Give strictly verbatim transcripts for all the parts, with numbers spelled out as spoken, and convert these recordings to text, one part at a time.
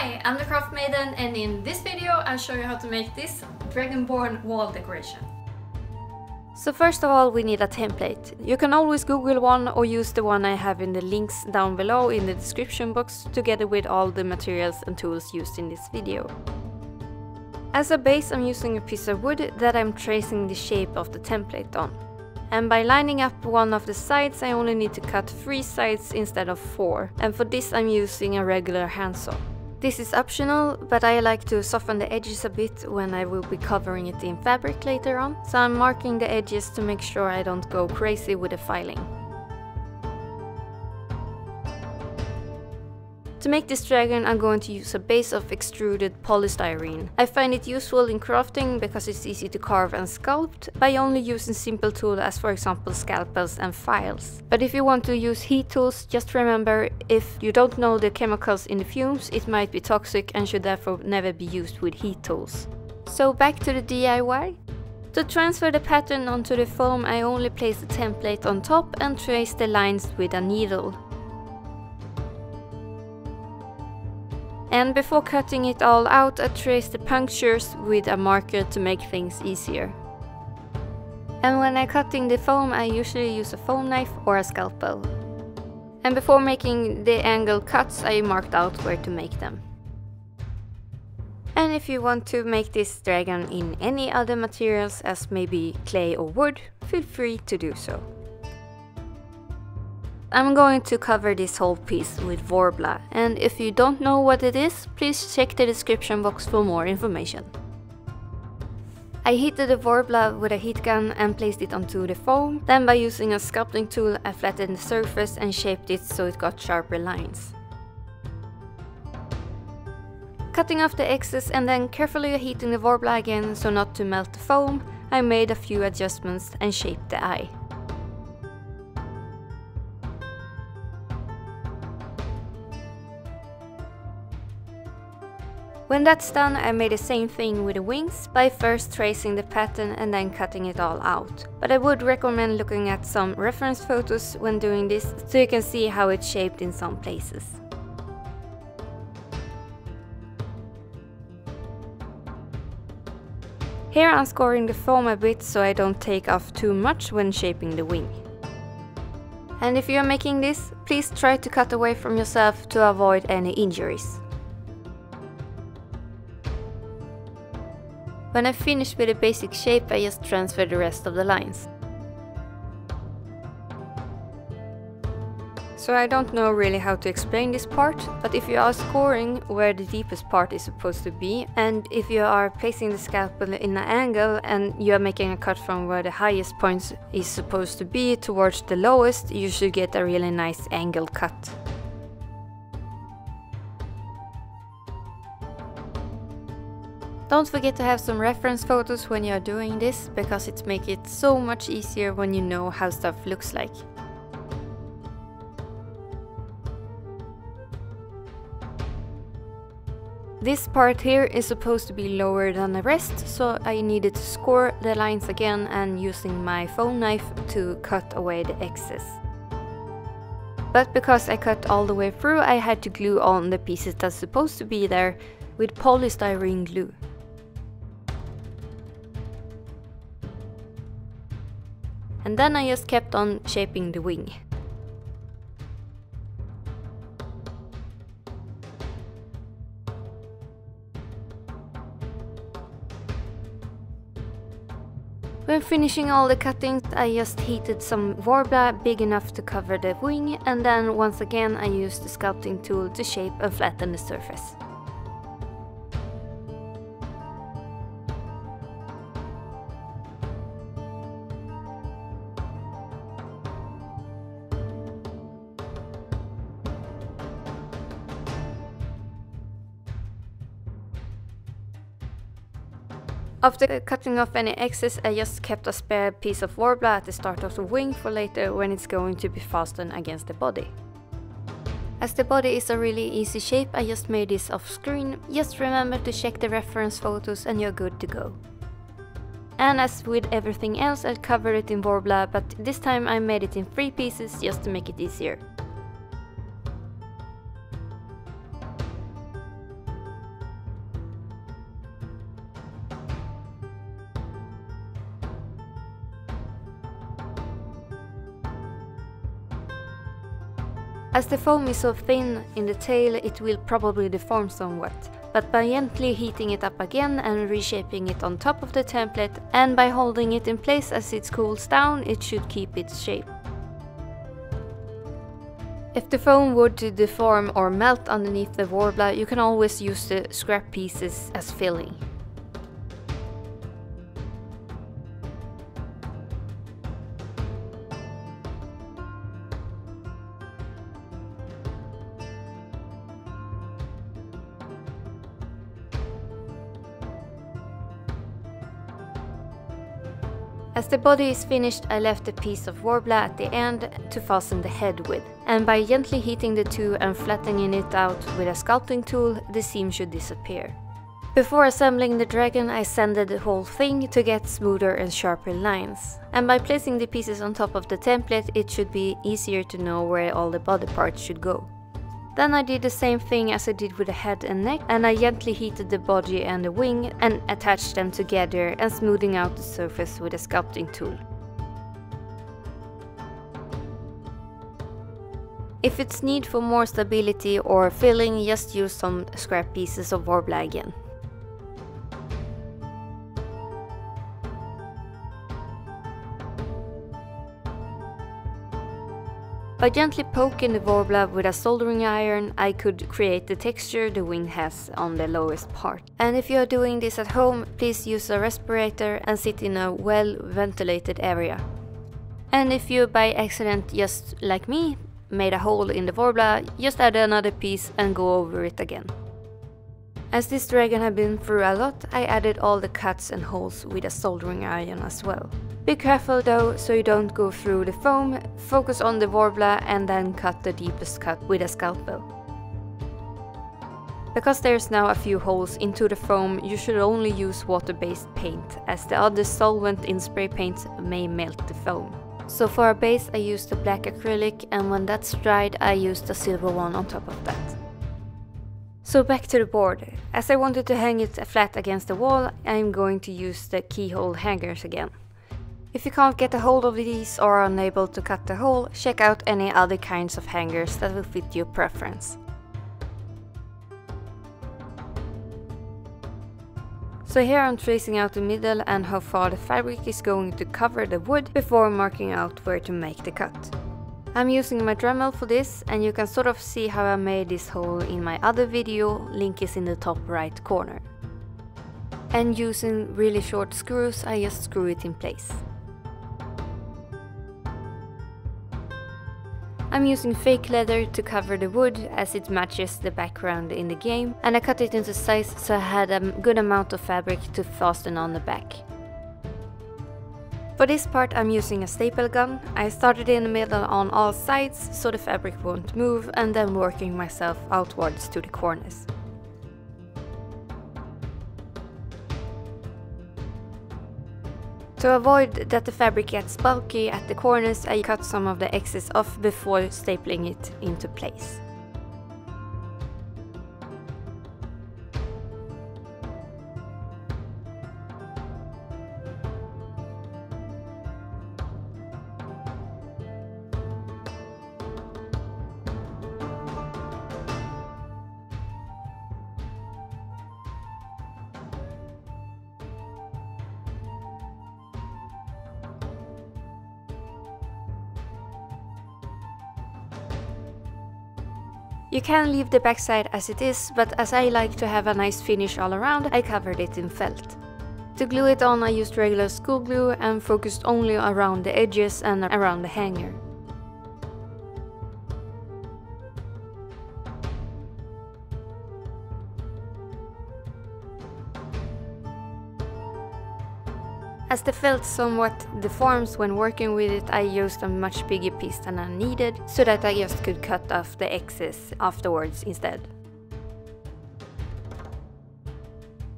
Hi, I'm the Craft Maiden, and in this video I'll show you how to make this Dragonborn wall decoration. So first of all, we need a template. You can always Google one or use the one I have in the links down below in the description box, together with all the materials and tools used in this video. As a base, I'm using a piece of wood that I'm tracing the shape of the template on. And by lining up one of the sides, I only need to cut three sides instead of four. And for this, I'm using a regular handsaw. This is optional, but I like to soften the edges a bit when I will be covering it in fabric later on, so I'm marking the edges to make sure I don't go crazy with the filing. To make this dragon, I'm going to use a base of extruded polystyrene. I find it useful in crafting because it's easy to carve and sculpt by only using simple tools as, for example, scalpels and files. But if you want to use heat tools, just remember, if you don't know the chemicals in the fumes, it might be toxic and should therefore never be used with heat tools. So back to the D I Y. To transfer the pattern onto the foam, I only place the template on top and trace the lines with a needle. And before cutting it all out, I trace the punctures with a marker to make things easier. And when I'm cutting the foam, I usually use a foam knife or a scalpel. And before making the angle cuts, I marked out where to make them. And if you want to make this dragon in any other materials, as maybe clay or wood, feel free to do so. I'm going to cover this whole piece with Worbla, and if you don't know what it is, please check the description box for more information. I heated the Worbla with a heat gun and placed it onto the foam, then by using a sculpting tool I flattened the surface and shaped it so it got sharper lines. Cutting off the excess and then carefully heating the Worbla again so not to melt the foam, I made a few adjustments and shaped the eye. When that's done, I made the same thing with the wings by first tracing the pattern and then cutting it all out. But I would recommend looking at some reference photos when doing this, so you can see how it's shaped in some places. Here I'm scoring the foam a bit so I don't take off too much when shaping the wing. And if you're making this, please try to cut away from yourself to avoid any injuries. When I finished with the basic shape, I just transfer the rest of the lines. So I don't know really how to explain this part, but if you are scoring where the deepest part is supposed to be, and if you are placing the scalpel in an angle and you are making a cut from where the highest point is supposed to be towards the lowest, you should get a really nice angle cut. Don't forget to have some reference photos when you are doing this, because it makes it so much easier when you know how stuff looks like. This part here is supposed to be lower than the rest, so I needed to score the lines again and using my foam knife to cut away the excess. But because I cut all the way through, I had to glue on the pieces that's supposed to be there with polystyrene glue. And then I just kept on shaping the wing. When finishing all the cuttings, I just heated some Worbla big enough to cover the wing, and then once again I used the sculpting tool to shape and flatten the surface. After cutting off any excess, I just kept a spare piece of Worbla at the start of the wing for later when it's going to be fastened against the body. As the body is a really easy shape, I just made this off screen. Just remember to check the reference photos and you're good to go. And as with everything else, I covered it in Worbla, but this time I made it in three pieces just to make it easier. As the foam is so thin in the tail, it will probably deform somewhat. But by gently heating it up again and reshaping it on top of the template, and by holding it in place as it cools down, it should keep its shape. If the foam were to deform or melt underneath the Worbla, you can always use the scrap pieces as filling. As the body is finished, I left a piece of Worbla at the end to fasten the head with. And by gently heating the two and flattening it out with a sculpting tool, the seam should disappear. Before assembling the dragon, I sanded the whole thing to get smoother and sharper lines. And by placing the pieces on top of the template, it should be easier to know where all the body parts should go. Then I did the same thing as I did with the head and neck, and I gently heated the body and the wing and attached them together and smoothing out the surface with a sculpting tool. If it's need for more stability or filling, just use some scrap pieces of Worbla again. By gently poking the Worbla with a soldering iron, I could create the texture the wing has on the lowest part. And if you are doing this at home, please use a respirator and sit in a well-ventilated area. And if you by accident, just like me, made a hole in the Worbla, just add another piece and go over it again. As this dragon had been through a lot, I added all the cuts and holes with a soldering iron as well. Be careful though, so you don't go through the foam, focus on the Worbla and then cut the deepest cut with a scalpel. Because there's now a few holes into the foam, you should only use water-based paint, as the other solvent in spray paints may melt the foam. So for a base I used the black acrylic, and when that's dried I used a silver one on top of that. So back to the board. As I wanted to hang it flat against the wall, I'm going to use the keyhole hangers again. If you can't get a hold of these or are unable to cut the hole, check out any other kinds of hangers that will fit your preference. So here I'm tracing out the middle and how far the fabric is going to cover the wood before marking out where to make the cut. I'm using my Dremel for this, and you can sort of see how I made this hole in my other video, link is in the top right corner. And using really short screws, I just screw it in place. I'm using fake leather to cover the wood as it matches the background in the game, and I cut it into size so I had a good amount of fabric to fasten on the back. For this part I'm using a staple gun. I started in the middle on all sides so the fabric won't move, and then working myself outwards to the corners. To avoid that the fabric gets bulky at the corners, I cut some of the excess off before stapling it into place. You can leave the backside as it is, but as I like to have a nice finish all around, I covered it in felt. To glue it on I used regular school glue and focused only around the edges and around the hanger. As the felt somewhat deforms when working with it, I used a much bigger piece than I needed, so that I just could cut off the excess afterwards instead.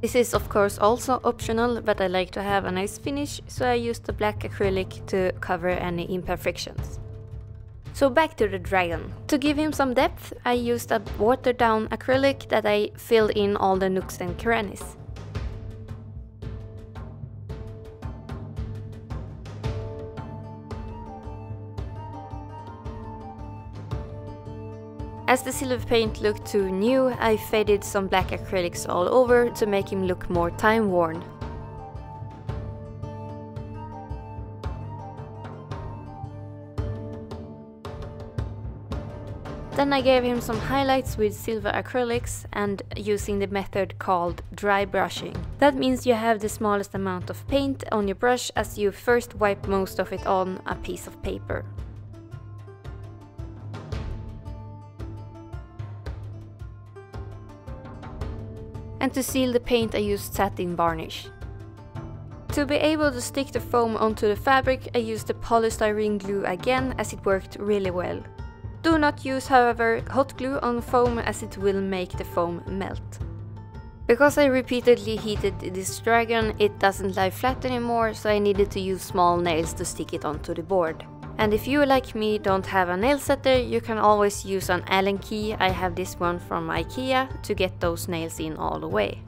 This is of course also optional, but I like to have a nice finish, so I used the black acrylic to cover any imperfections. So back to the dragon. To give him some depth, I used a watered down acrylic that I filled in all the nooks and crannies. As the silver paint looked too new, I faded some black acrylics all over to make him look more time-worn. Then I gave him some highlights with silver acrylics and using the method called dry brushing. That means you have the smallest amount of paint on your brush as you first wipe most of it on a piece of paper. And to seal the paint I used satin varnish. To be able to stick the foam onto the fabric I used the polystyrene glue again as it worked really well. Do not use, however, hot glue on foam as it will make the foam melt. Because I repeatedly heated this dragon, it doesn't lie flat anymore, so I needed to use small nails to stick it onto the board. And if you, like me, don't have a nail setter, you can always use an Allen key. I have this one from IKEA to get those nails in all the way.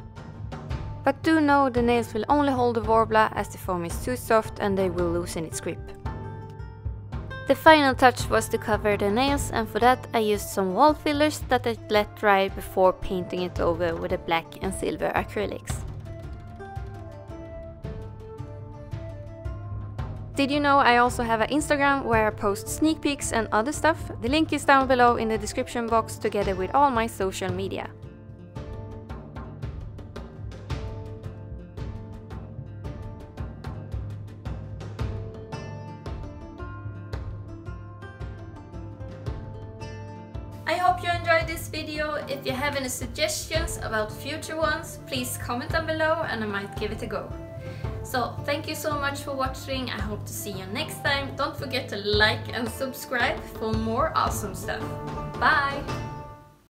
But do know the nails will only hold the Worbla as the foam is too soft and they will loosen its grip. The final touch was to cover the nails, and for that I used some wall fillers that I let dry before painting it over with the black and silver acrylics. Did you know I also have an Instagram where I post sneak peeks and other stuff? The link is down below in the description box together with all my social media. I hope you enjoyed this video. If you have any suggestions about future ones, please comment down below and I might give it a go. So thank you so much for watching. I hope to see you next time. Don't forget to like and subscribe for more awesome stuff. Bye!